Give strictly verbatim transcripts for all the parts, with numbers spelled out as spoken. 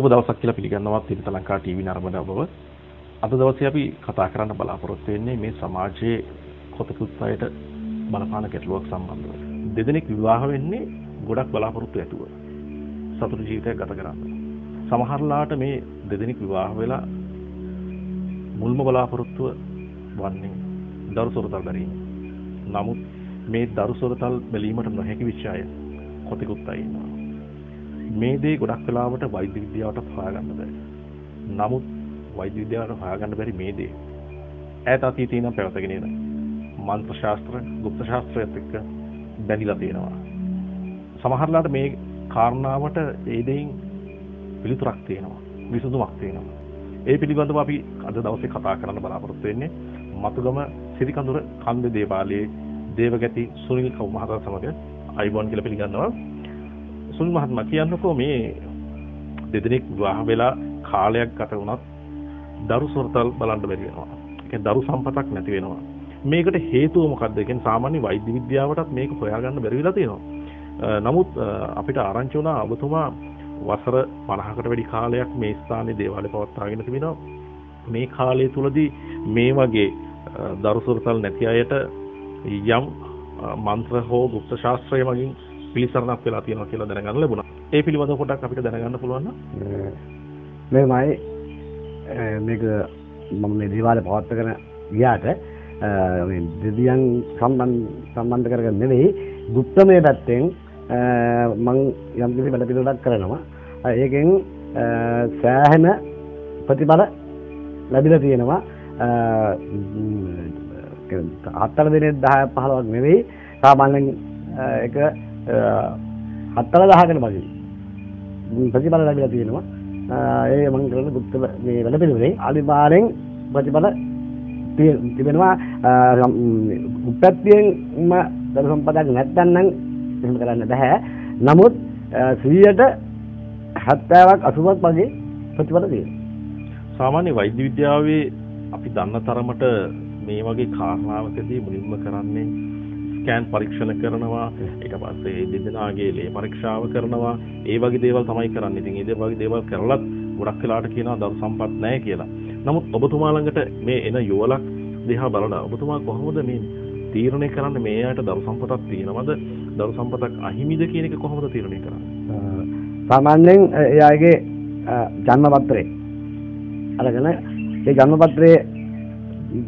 සුබ දවසක් කියලා පිළිගන්නවත් තින්ත ලංකා ටීවී නරඹන ඔබව. අද දවසේ අපි කතා කරන්න බලාපොරොත්තු වෙන්නේ මේ සමාජයේ කොතකුත් අයට බලපාන ගැටලුවක් සම්බන්ධව. දෙදෙනෙක් විවාහ වෙන්නේ ගොඩක් බලාපොරොත්තු ඇතුව. සතුට ජීවිතයක් ගත කරන්න. සමහරලාට මේ දෙදෙනෙක් විවාහ වෙලා මුල්ම බලාපොරොත්තුව වන්නේ දරු සොරතල් බැලීම. නමුත් මේ දරු සොරතල් බැලීමට නොහැකි විශ්වාය කොතකුත් අය ඉන්නවා. මේ දේ ගොඩක් වෙලාවට වෛද්‍ය විද්‍යාවට හොයාගන්න බැහැ. නමුත් වෛද්‍ය විද්‍යාවට හොයාගන්න බැරි මේ දේ ඈත අතීතේ ඉඳන් පැවතගෙන එන මන්ත්‍ර ශාස්ත්‍ර, ගුප්ත ශාස්ත්‍රයත් එක්ක බැඳිලා තියෙනවා. සමහරලාට මේ කාරණාවට ඒ දෙයින් පිළිතුරක් තියෙනවා, විසඳුමක් තියෙනවා. ඒ පිළිබඳව අපි අද දවසේ කතා කරන්න බලාපොරොත්තු වෙන්නේ මතුගම සිරිකඳුර කන්ද දේවාලයේ දේවගැති සුනිල් කව් මහතා සමග අයිබෝන් කියලා පිළිගන්නවා. සුනිල් මහත්මයා කියන්නකෝ මේ දෙදෙනෙක් විවාහ වෙලා කාලයක් ගත වුණත් දරු සොරතල් බලන්න බැරි වෙනවා. ඒ කියන්නේ දරු සම්පතක් නැති වෙනවා. මේකට හේතුව මොකක්ද? ඒ කියන්නේ සාමාන්‍ය වෛද්‍ය විද්‍යාවටත් මේක හොයාගන්න බැරි වෙලා තියෙනවා. නමුත් අපිට ආරංචි වුණා ඔබතුමා වසර පනහකට වැඩි කාලයක් මේ ස්ථානයේ දේවාලේ පවත්වාගෙන තිබෙනවා. මේ කාලය තුලදී මේ වගේ දරු සොරතල් නැති අයට යම් මන්ත්‍ර හෝ ගුප්ත ශාස්ත්‍රය මගින් පිළිසරණක් වෙලා තියෙනවා කියලා දැනගන්න ලැබුණා. ඒ පිළිබඳව පොඩ්ඩක් අපිට දැනගන්න පුළුවන් නම් මේ මම මේක මම මේ දේවාලේ පවත්වාගෙන ගියාට මේ දෙවියන් සම්බන්ධ සම්බන්ධ කරගෙන නෙවෙයි ගුප්තමය පැත්තෙන් මම යම් කිසි වැඩ පිළිවෙලක් කරනවා. ඒකෙන් සෑහෙන ප්‍රතිඵල ලැබිලා තියෙනවා. හතර දිනේ දහය පහළොවක් නෙවෙයි සාමාන්‍යයෙන් ඒක හතර දහකට වගේ ප්‍රතිඵල ලැබිලා තියෙනවා. ඒ මම කරන ගුප්ත මේ වැඩ පිළිවෙලේ අනිවාර්යෙන් ප්‍රතිඵල තිබෙනවා. උපත්යෙන්ම දරු සම්පතක් නැත්නම් එහෙම කරන්න බෑ. නමුත් සීයට හැත්තෑවක් අසූවක් වගේ ප්‍රතිඵල තියෙනවා. සාමාන්‍ය වෛද්‍ය විද්‍යාවේ අපි දන්න තරමට මේ වගේ කාරණාවකදී මුලින්ම කරන්නේ ස්කෑන් පරීක්ෂණ කරනවා, ඊට පස්සේ දෙදෙනාගේ ලේ පරීක්ෂාව කරනවා. ඒ වගේ දේවල් තමයි කරන්නේ. ඉතින් ඒ වගේ දේවල් කරලත් ගොඩක් වෙලාට කියනවා දරු සම්පත් නැහැ කියලා. නමුත් ඔබතුමා ළඟට මේ එන යුවලක් දිහා බලලා ඔබතුමා කොහොමද මේ තීරණය කරන්නේ මේ යාට දරු සම්පතක් තියෙනවද, දරු සම්පතක් අහිමිද කියන එක කොහොමද තීරණය කරන්නේ? සාමාන්‍යයෙන් එයාගේ ජන්ම පත්‍රය අරගෙන ඒ ජන්ම පත්‍රයේ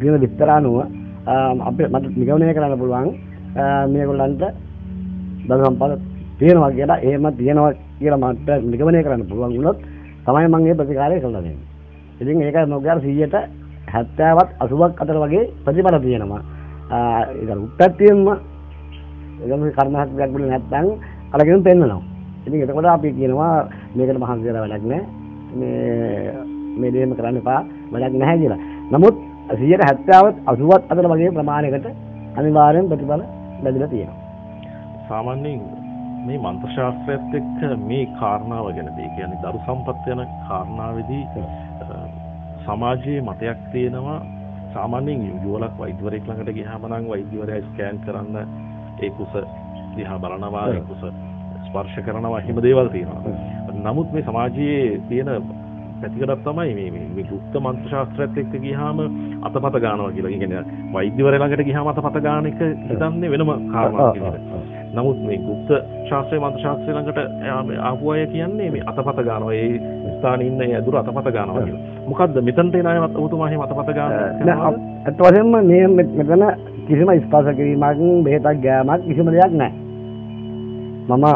කියන විස්තර අනුව අපිට මට නිගමනය කරන්න පුළුවන් මේගොල්ලන්ට දරු සම්පත තියෙනවා කියලා. එහෙම තියෙනවා කියලා මට නිගමනය කරන්න පුළුවන් වුණොත් තමයි මම මේ ප්‍රතිකාරය කළා දෙන්නේ. ඉතින් ඒක නොගියර සීයට හැත්තෑවත් අසූවක් අතර වගේ ප්‍රතිඵල තියෙනවා. ඒක උත්පත්තියෙන්ම ඒගොල්ලෝ කර්මහත් ගැඹුරු නැත්නම් අරගෙන පෙන්නනවා. ඉතින් එතකොට අපි කියනවා මේකට මහන්සි වෙලා වැඩක් නැහැ. මේ මේ දෙයම කරන්න එපා, වැඩක් නැහැ කියලා. නමුත් සීයට හැත්තෑවත් අසූවත් අතර වගේ ප්‍රමාණයකට අනිවාර්යෙන් ප්‍රතිඵල ලැබිලා තියෙනවා. සාමාන්‍යයෙන් මේ මන්ත්‍ර ශාස්ත්‍රයත් එක්ක මේ කාරණාව ගැන, ඒ කියන්නේ දරු සම්පත් යන කාරණාවේදී සමාජයේ මතයක් තියෙනවා. සාමාන්‍යයෙන් යුවලක් වෛද්‍යවරයෙක් ළඟට ගියාම නම් වෛද්‍යවරයා ස්කෑන් කරන්න ඒ කුස දිහා බලනවා, ඒ කුස ස්පර්ශ කරනවා, එහෙම දේවල් තියෙනවා. නමුත් මේ සමාජයේ තියෙන පැතිකඩක් තමයි මේ මේ ගුප්ත මන්ත්‍ර ශාස්ත්‍රයත් එක්ක ගියාම අතපත ගන්නවා කියලා. ඒ කියන්නේ වෛද්‍යවරයා ළඟට ගියාම අතපත ගන්න එක හිතන්නේ වෙනම කාරණාවක් විදිහට. නමුත් මේ ගුප්ත ශාස්ත්‍රය මන්ත්‍ර ශාස්ත්‍රය ළඟට ආපු අය කියන්නේ මේ අතපත ගන්නවා, ඒ ස්ථානයේ ඉන්න ඒ අඳුර අතපත ගන්නවා කියලා. මොකද්ද මෙතනට එන අයවත් ඔබතුමා එහෙම අතපත ගන්නවා? අත් වශයෙන්ම මේ මෙතන කිසිම ස්පර්ශ කිරීමක්, බෙහෙතක් ගෑමක් කිසිම දෙයක් නැහැ. මම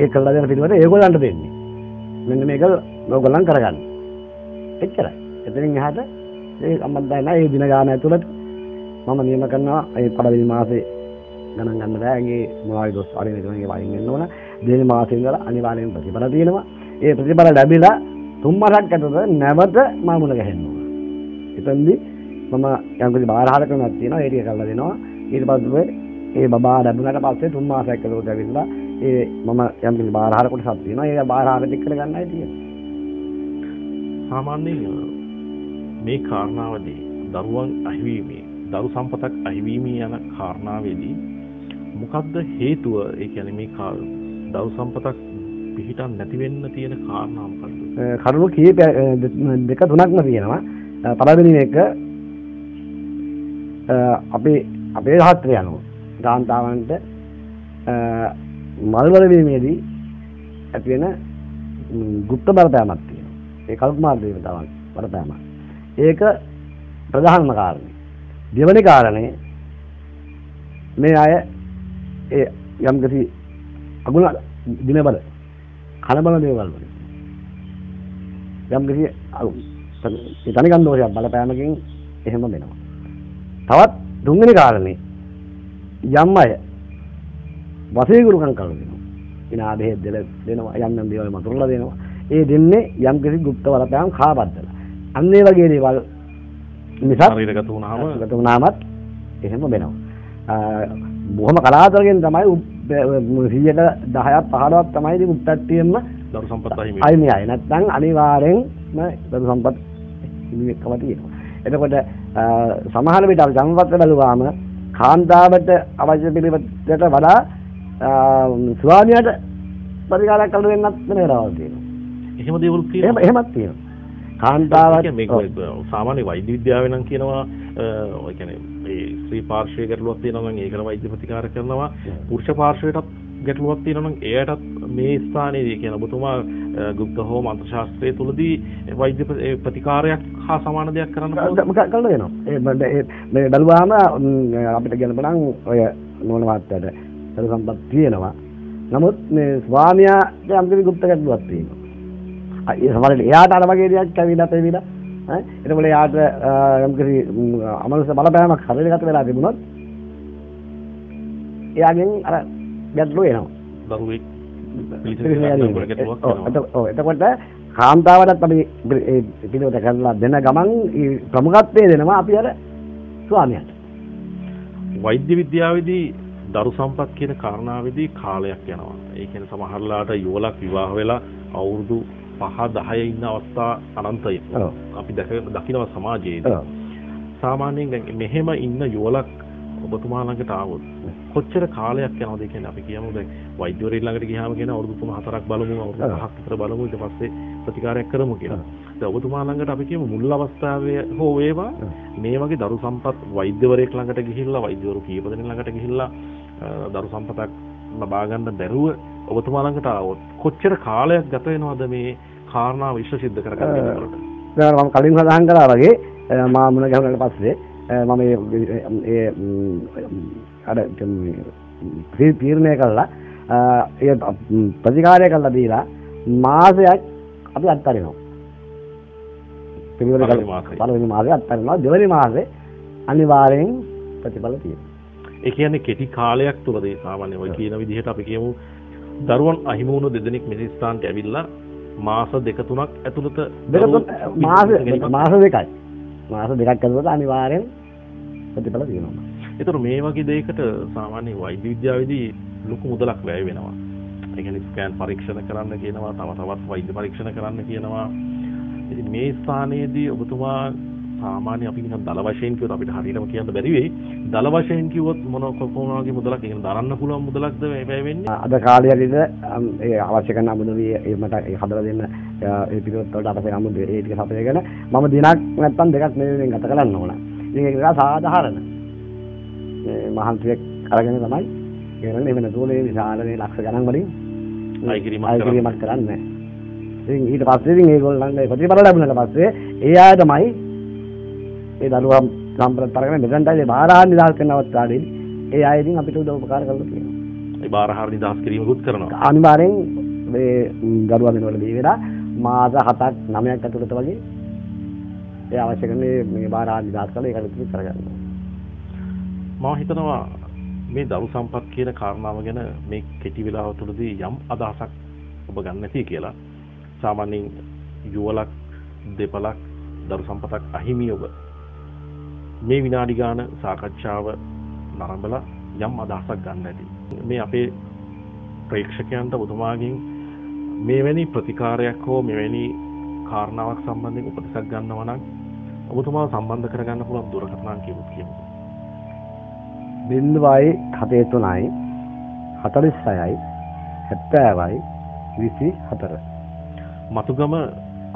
ඒ කළා දෙන පිළිවෙත ඒගොල්ලන්ට දෙන්නේ. මෙන්න මේක ඔයගොල්ලන් කරගන්න. එච්චරයි. එතනින් එහාට මේ සම්බන්ධය නෑ. ඒ දින ගාන ඇතුළත මම නියම කරනවා ඒ පළවෙනි මාසේ ගණන් ගන්න බෑ. ඒ මොනවායි දොස් අරින එකනේ වයින් වෙන්න ඕන. දෙවෙනි මාසේ ඉඳලා අනිවාර්යෙන් ප්‍රතිඵල තියෙනවා. ඒ ප්‍රතිඵල ලැබිලා තුන් මාසක් ඇතුළත නැවත මාමුණ ගහන්න ඕන. එතෙන්දි මම යම්කිසි බාරහාර ක්‍රමයක් තියෙනවා. ඒ ටික කරලා දෙනවා. ඊට පස්සේ ඒ බබා ලැබුණාට පස්සේ තුන් මාසයක් ඇතුළත ඇවිල්ලා ඒ මම යම්කිසි බාරහාර කොටසක් තියෙනවා. ඒ බාරහාර දෙක කරගන්නයි තියෙන්නේ. සාමාන්‍යයෙන් මේ කාරණාවදී දරුවන් අහිමීමේ, දරු සම්පතක් අහිමීමේ යන කාරණාවේදී මොකද්ද හේතුව? ඒ කියන්නේ මේ දරු සම්පතක් පිහිටක් නැති වෙන්න තියෙන කාරණා මොකක්ද? කරුණු කීප දෙක තුනක්ම තියෙනවා. පළවෙනි එක අපේ අපේ රාත්‍රිය යනවා. දාන්තාවන්ට මල්වල වීමේදී ඇති වෙන ගුප්ත බලපෑමක් තියෙනවා. ඒ කල්පමාන වීම තමයි බලපෑම. ඒක ප්‍රධානම කාරණේ. දෙවන කාරණේ මේ අය ඒ යම් කිසි අගුණ දිනවල කලබල දේවල් වලින් යම් කිසි ඒ තනිකන් දෝෂයක් බලපෑමකින් එහෙම වෙනවා. තවත් තුන්වෙනි කාරණේ යම් අය වශීගුරුකම් කරලා දෙනවා. විනාදේ දෙල දෙනවා යම් යම් දේවල් මතුරලා දෙනවා. ඒ දෙන්නේ යම් කිසි গুপ্ত බලපෑම් කාබද්දලා. අන්න ඒ වගේ දේවල් නිසා ශරීරගත වුණාම ගත වුණාමත් එහෙම වෙනවා. බොහොම කලාතුරකින් තමයි සියයට දහයක් පහළොවක් තමයි මේ මුත්තට්ටියෙම දරු සම්පත් අහිමි වෙන්නේ. අයිමයි. නැත්නම් අනිවාර්යෙන්ම දරු සම්පත් හිමිකම තියෙනවා. එතකොට සමහර විට අපි සම්පත් බැලුවාම කාන්තාවට අවශ්‍ය පිළිවෙතට වඩා ස්වාමියාට පරිකාරයක් කරන්න වෙනත් වෙන වෙලාවල් තියෙනවා. එහෙම දේවල් තියෙනවා. එහෙමත් තියෙනවා. කාන්තාවට මේක සාමාන්‍ය වෛද්‍ය විද්‍යාවේ නම් කියනවා ඒ කියන්නේ මේ ස්ත්‍රී පාර්ශ්වයේ ගැටලුවක් තියෙනවා නම් ඒකට වෛද්‍ය ප්‍රතිකාර කරනවා. පුරුෂ පාර්ශ්වයටත් ගැටලුවක් තියෙනවා නම් එයාටත් මේ ස්ථානයේදී කියන ඔබතුමා ගුප්ත හෝ මන්ත්‍ර ශාස්ත්‍රයේ තුලදී වෛද්‍ය ප්‍රතිකාරයක් හා සමාන දෙයක් කරන්න පුළුවන් කල්ලා වෙනවා. ඒ මේ බලුවාම අපිට කියන්න බලන් ඔය නෝන වාත්තයට සරු සම්පත් තියෙනවා. නමුත් මේ ස්වාමියාට යම්කිසි ගුප්ත ගැටලුවක් තියෙනවා. ඒ සමහරවිට එයාට අර වගේ දෙයක් ඇවිල්ලා තේවිලා ඈ එතකොට එයාට යම්කිසි අමනස බලපෑමක් හරියට වෙලා තිබුණොත් එයාගෙන් අර ගැටලු එනවා. බරුවේ එතකොට කාන්තාවටත් අපි ඒ පිළිවෙත කරලා දෙන ගමන් ප්‍රමුඛත්වය දෙනවා අපි අර ස්වාමියාට. වෛද්‍ය විද්‍යාවේදී දරු සම්පත් කියන කාරණාවේදී කාලයක් යනවා. ඒ කියන්නේ සමහරලාට යුවලක් විවාහ වෙලා අවුරුදු පහ දහය ඉන්න අවස්ථා අනන්තය අපි දැක දකිනවා සමාජයේදී. සාමාන්‍යයෙන් දැන් මෙහෙම ඉන්න යුවලක් ඔබතුමා ළඟට ආවොත් කොච්චර කාලයක් යනවද කියන්නේ අපි කියමු දැන් වෛද්‍යවරයෙක් ළඟට ගියාම කියන අවුරුදු තුන හතරක් බලමු අවුරුදු පහක් විතර බලමු ඊට පස්සේ ප්‍රතිකාරයක් කරමු කියලා. දැන් ඔබතුමා ළඟට අපි කියමු මුල් අවස්ථාවේ හෝ වේවා මේ වගේ දරු සම්පත් වෛද්‍යවරයෙක් ළඟට ගිහිල්ලා වෛද්‍යවරු කීප දෙනෙක් ළඟට ගිහිල්ලා දරු සම්පතක් ලබා ගන්න බැරුව ඔබතුමා ළඟට ආවොත් කොච්චර කාලයක් ගත වෙනවද මේ කාරණා විශ්ව සිද්ධ කරගන්න වලට? දැන් මම කලින් සඳහන් කළා වගේ මා මුණ ගැහුණාට පස්සේ මම මේ අර මේ තීරණය කළා ඒ ප්‍රතිකාරය කළා දීලා මාසයක් අපි අත්හරිනවා. පළවෙනි මාසෙ අත්හරිනවා. දෙවෙනි මාසේ අනිවාර්යෙන් ප්‍රතිඵල තියෙනවා. ඒ කියන්නේ කෙටි කාලයක් තුලදී සාමාන්‍ය ඔය කියන විදිහට අපි කියමු දරුවන් අහිමි වුණු දෙදෙනෙක් මෙහි ස්ථානට ඇවිල්ලා මාස දෙක තුනක් ඇතුළත මාස මාස දෙකයි මාස දෙකක් ඇතුළත අනිවාර්යෙන් ප්‍රතිඵල තියෙනවා. ඒතර මේ වගේ දෙයකට සාමාන්‍ය වෛද්‍ය විද්‍යාවේදී ලොකු මුදලක් වැය වෙනවා. ඒ කියන්නේ ස්කෑන් පරීක්ෂණ කරන්න කියනවා, තව තවත් වෛද්‍ය පරීක්ෂණ කරන්න කියනවා. ඉතින් මේ ස්ථානයේදී ඔබතුමා සාමාන්‍ය අපි නිකන් දල වශයෙන් කියොත් අපිට හරියටම කියන්න බැරි වෙයි. දල වශයෙන් කිව්වොත් මොන කොපමණගේ මුදලක් ඉගෙන දරන්න පුළුවන් මුදලක්ද මේ වෙන්නේ? අද කාලේ හරියට ඒ අවශ්‍ය කරන අමුදවිය එහෙමට හදලා දෙන්න ඒ පිටුවත් වලට අපේ අමුදවිය ඒ ටික හදගෙන මම දිනක් නැත්තම් දෙකක් මෙවෙන් ගත කරන්න ඕන. ඉතින් ඒක සාධාරණ. මේ මහන්සියක් අරගෙන තමයි ඉගෙනන්නේ. එහෙම නැතුව මේ විශාලනේ ලක්ෂ ගණන් වලින් අයිකිරීමක් කරන්නේ. ඉතින් ඊට පස්සේ ඉතින් ඒගොල්ලන් ඒ ප්‍රතිඵල ලැබුණාට පස්සේ ඒ ආය තමයි ඒ දරුවා සම්ප්‍රදාය කරගෙන මෙතනටයි බාරහාර නිදහස් කරන අවස්ථාවේදී ඒ අය ඉතින් අපිට උදව් උපකාර කරලා තියෙනවා. ඒ බාරහාර නිදහස් කිරීමකුත් කරනවා. අනිවාර්යෙන් මේ දරුවා වෙනවල දී වෙලා මාස හතක් නවයක් ඇතුළත වගේ ඒ අවශ්‍ය කරන මේ බාරහාර නිදහස් කරලා ඒක ඉතින් කරගන්නවා. මම හිතනවා මේ දරු සම්පත් කියන කාරණාව ගැන මේ කෙටි වෙලාව තුළදී යම් අදහසක් ඔබ ගන්න නැති කියලා. සාමාන්‍යයෙන් යුවලක් දෙපලක් දරු සම්පතක් අහිමි ඔබ මේ විනාඩි ගාන සාකච්ඡාව නරඹලා යම් අදහසක් ගන්න ඇති මේ අපේ ප්‍රේක්ෂකයන්ට ඔබතුමාගෙන් මෙවැනි ප්‍රතිකාරයක් හෝ මෙවැනි කාරණාවක් සම්බන්ධයෙන් උපදෙසක් ගන්නවා නම් ඔබතුමාව සම්බන්ධ කරගන්න පුළුවන් දුරකථන අංකයත් කියමු. නුවර හතේ තුනයි හතලිස් හයයි හැත්තෑවයි විසි හතර මතුගම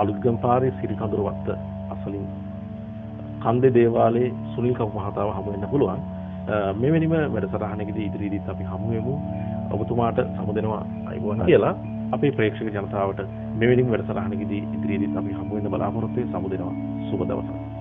අලුත්ගම් පාරේ සිරිකඳුරු වත්ත අසලින් කන්දේ දේවාලයේ සුනිල් කපු මහතාව හමු වෙන්න පුළුවන්. මෙවැනිම වැඩසටහනකදී ඉදිරියේදීත් අපි හමු වෙමු. ඔබතුමාට සමුදෙනවා අයුවන් කියලා අපේ ප්‍රේක්ෂක ජනතාවට මෙවැනිම වැඩසටහනකදී ඉදිරියේදීත් අපි හමු වෙන්න බලාපොරොත්තු වෙයි. සමුදෙනවා. සුබ දවසක්.